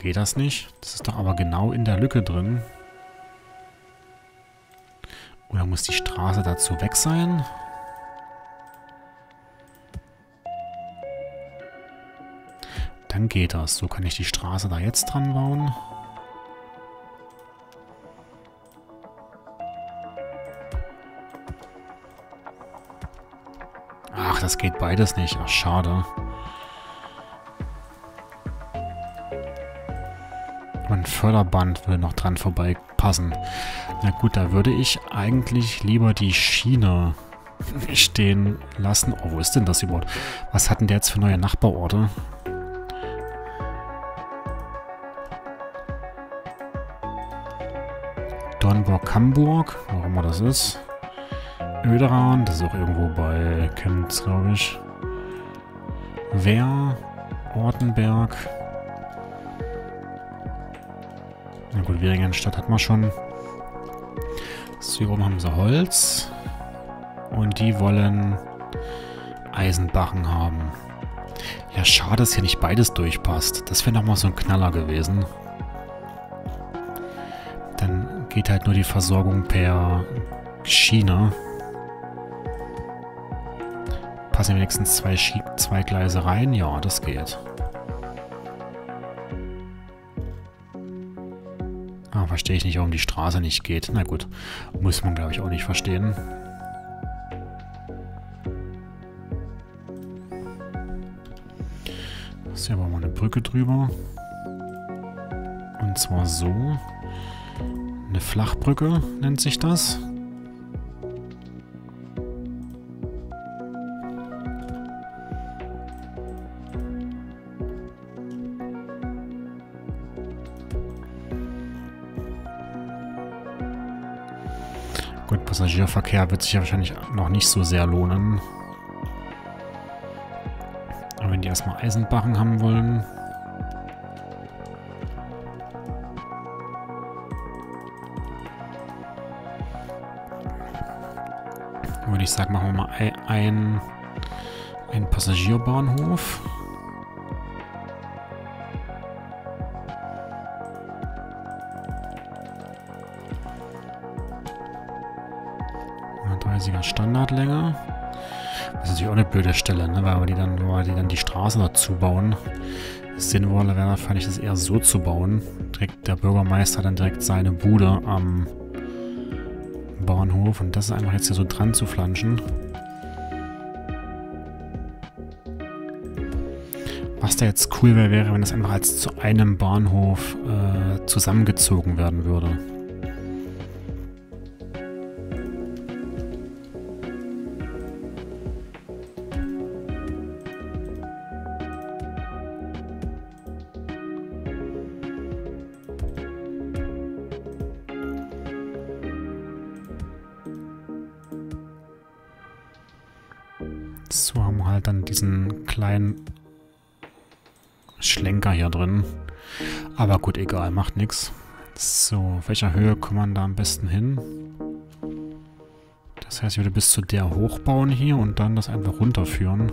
Warum geht das nicht? Das ist doch aber genau in der Lücke drin. Oder muss die Straße dazu weg sein? Dann geht das. So kann ich die Straße da jetzt dran bauen. Ach, das geht beides nicht. Ach, schade. Ein Förderband würde noch dran vorbei passen. Na gut, da würde ich eigentlich lieber die Schiene stehen lassen. Oh, wo ist denn das überhaupt? Was hatten der jetzt für neue Nachbarorte? Dornburg-Hamburg, wo immer das ist. Öderan, das ist auch irgendwo bei Chemnitz, glaube ich. Wehr, Ortenberg. Na gut, Weringenstadt hat man schon. So, hier oben haben sie Holz. Und die wollen Eisenbarren haben. Ja, schade, dass hier nicht beides durchpasst. Das wäre nochmal so ein Knaller gewesen. Dann geht halt nur die Versorgung per Schiene. Passen wenigstens zwei Gleise rein? Ja, das geht. Verstehe ich nicht, warum die Straße nicht geht. Na gut, muss man glaube ich auch nicht verstehen. Das ist hier aber mal eine Brücke drüber. Und zwar so. Eine Flachbrücke nennt sich das. Gut, Passagierverkehr wird sich ja wahrscheinlich noch nicht so sehr lohnen. Aber wenn die erstmal Eisenbarren haben wollen. Würde ich sagen, machen wir mal einen Passagierbahnhof. Standardlänge. Das ist natürlich auch eine blöde Stelle, ne? Weil wir die Straße dazu bauen. Sinnvoller wäre, fand ich, das eher so zu bauen. Direkt der Bürgermeister dann direkt seine Bude am Bahnhof und das ist einfach jetzt hier so dran zu flanschen. Was da jetzt cool wäre, wenn das einfach als zu einem Bahnhof zusammengezogen werden würde. So haben wir halt dann diesen kleinen Schlenker hier drin. Aber gut, egal, macht nichts. So, auf welcher Höhe kommt man da am besten hin? Das heißt, ich würde bis zu der hochbauen hier und dann das einfach runterführen.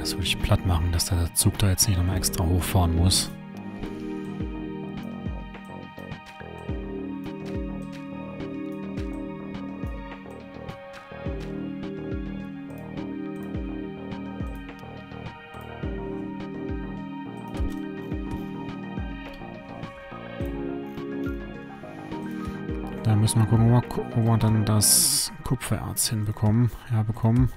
Das würde ich platt machen, dass der Zug da jetzt nicht nochmal extra hochfahren muss. Da müssen wir gucken, ob wir dann das Kupfererz herbekommen.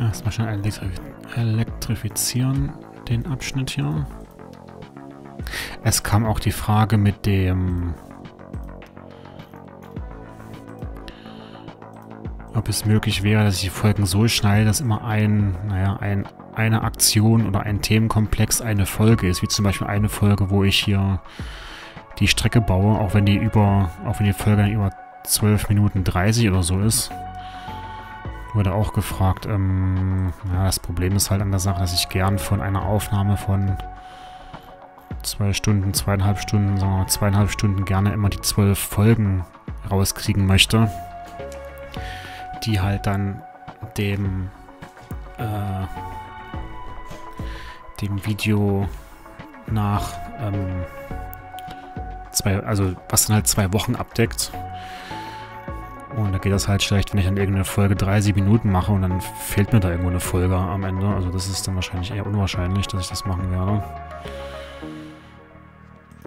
Erstmal schnell elektrifizieren den Abschnitt hier. Es kam auch die Frage mit dem, ob es möglich wäre, dass ich die Folgen so schneide, dass immer eine Aktion oder ein Themenkomplex eine Folge ist, wie zum Beispiel eine Folge, wo ich hier die Strecke baue, auch wenn die Folge dann über 12:30 oder so ist. Wurde auch gefragt, ja, das Problem ist halt an der Sache, dass ich gern von einer Aufnahme von 2 Stunden, 2,5 Stunden, sagen wir mal 2,5 Stunden gerne immer die 12 Folgen rauskriegen möchte, die halt dann dem Video nach was dann halt 2 Wochen abdeckt. Und da geht das halt schlecht, wenn ich dann irgendeine Folge 30 Minuten mache und dann fehlt mir da irgendwo eine Folge am Ende. Also das ist dann wahrscheinlich eher unwahrscheinlich, dass ich das machen werde.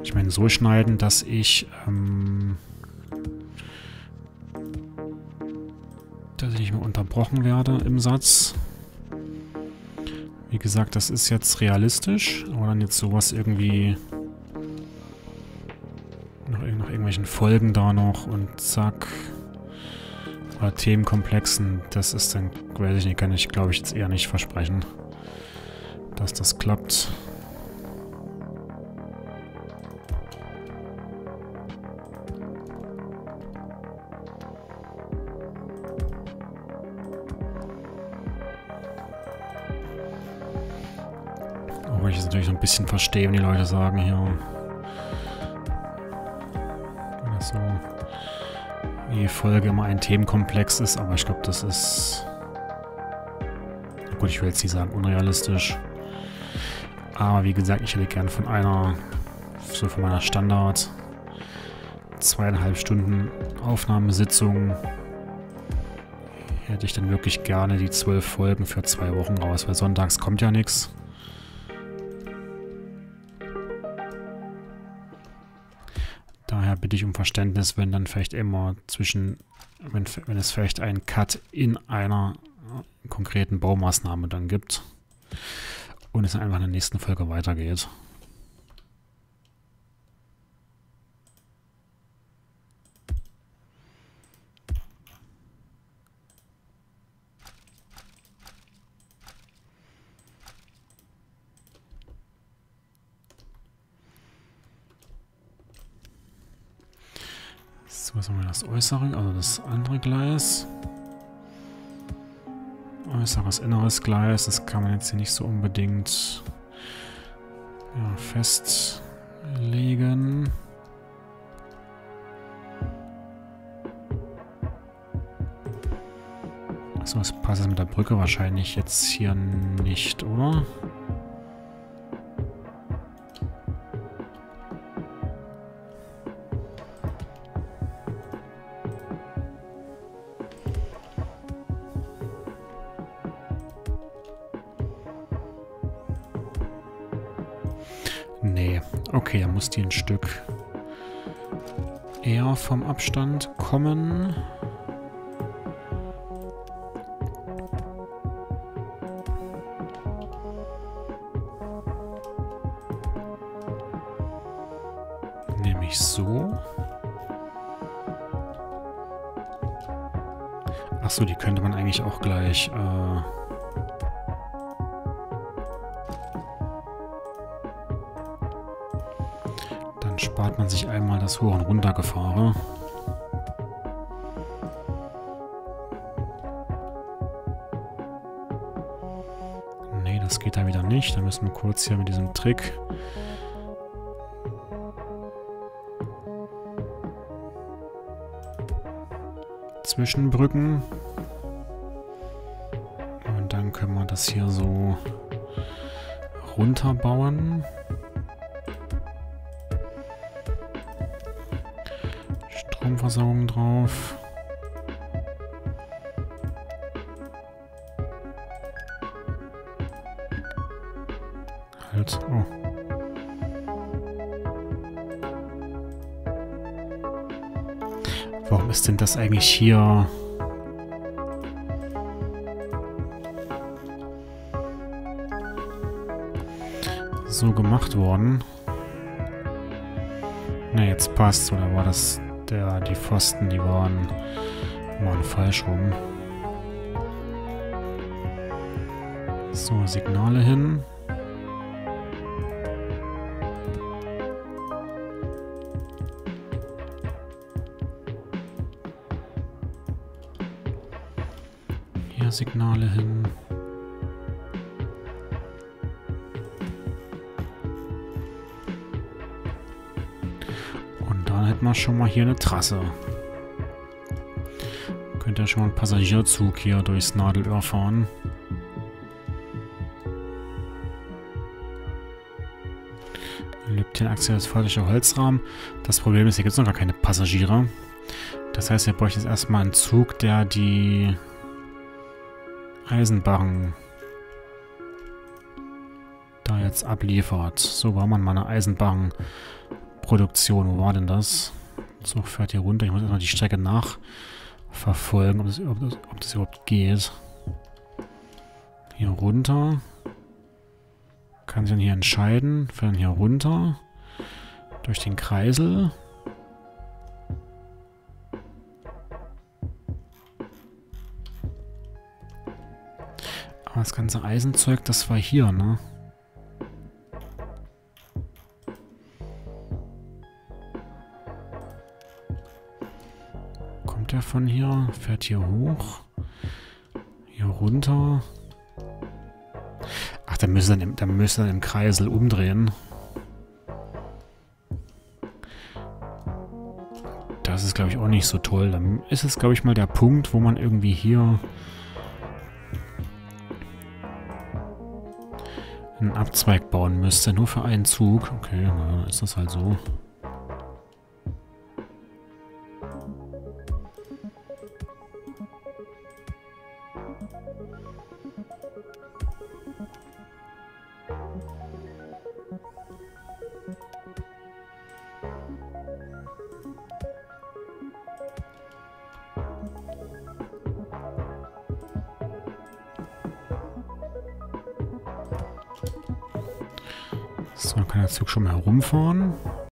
Ich meine, so schneiden, dass ich nicht mehr unterbrochen werde im Satz. Wie gesagt, das ist jetzt realistisch, aber dann jetzt sowas irgendwie nach irgendwelchen Folgen da noch und zack. Oder Themenkomplexen, das ist dann, weiß ich nicht, kann ich glaube ich jetzt eher nicht versprechen, dass das klappt. Auch wenn ich es natürlich so ein bisschen verstehe, wenn die Leute sagen, hier, wenn das so die Folge immer ein Themenkomplex ist, aber ich glaube, das ist, gut, ich will jetzt nicht sagen unrealistisch, aber wie gesagt, ich hätte gern von einer, so von meiner Standard 2,5 Stunden Aufnahmesitzung, hätte ich dann wirklich gerne die 12 Folgen für 2 Wochen raus, weil sonntags kommt ja nichts. Daher bitte ich um Verständnis, wenn dann vielleicht immer wenn es vielleicht einen Cut in einer konkreten Baumaßnahme dann gibt und es dann einfach in der nächsten Folge weitergeht. Was haben wir das Äußere, also das andere Gleis. Äußeres, inneres Gleis, das kann man jetzt hier nicht so unbedingt ja, festlegen. Also was passt jetzt mit der Brücke wahrscheinlich jetzt hier nicht, oder? Nee, okay, da muss die ein Stück eher vom Abstand kommen. Nämlich so. Achso, die könnte man eigentlich auch gleich spart man sich einmal das Hoch- und Runtergefahren. Nee, das geht da wieder nicht. Da müssen wir kurz hier mit diesem Trick zwischenbrücken. Und dann können wir das hier so runterbauen. Stromversorgung drauf. Halt, oh. Warum ist denn das eigentlich hier? so gemacht worden. Na, jetzt passt. Oder war das der, die Pfosten, die waren falsch rum. So, Signale hin. Hier Signale hin. Und dann hätten wir schon mal hier eine Trasse. Könnte ja schon mal ein Passagierzug hier durchs Nadelöhr fahren. Achse des falsche Holzrahmen. Das Problem ist, hier gibt es noch gar keine Passagiere. Das heißt, wir bräuchten jetzt erstmal einen Zug, der die Eisenbarren da jetzt abliefert. So war man mal eine Eisenbarrenproduktion. Wo war denn das? Zug fährt hier runter. Ich muss erstmal die Strecke nachverfolgen, ob das überhaupt geht. Hier runter. Kann sich dann hier entscheiden. Fährt dann hier runter. Durch den Kreisel. Aber das ganze Eisenzeug, das war hier, ne? Kommt der von hier, fährt hier hoch. Hier runter. Ach, der müsste dann im Kreisel umdrehen. Das ist, glaube ich, auch nicht so toll. Dann ist es, glaube ich, mal der Punkt, wo man irgendwie hier einen Abzweig bauen müsste. Nur für einen Zug. Okay, dann ist das halt so. So, kann der Zug schon mal herumfahren.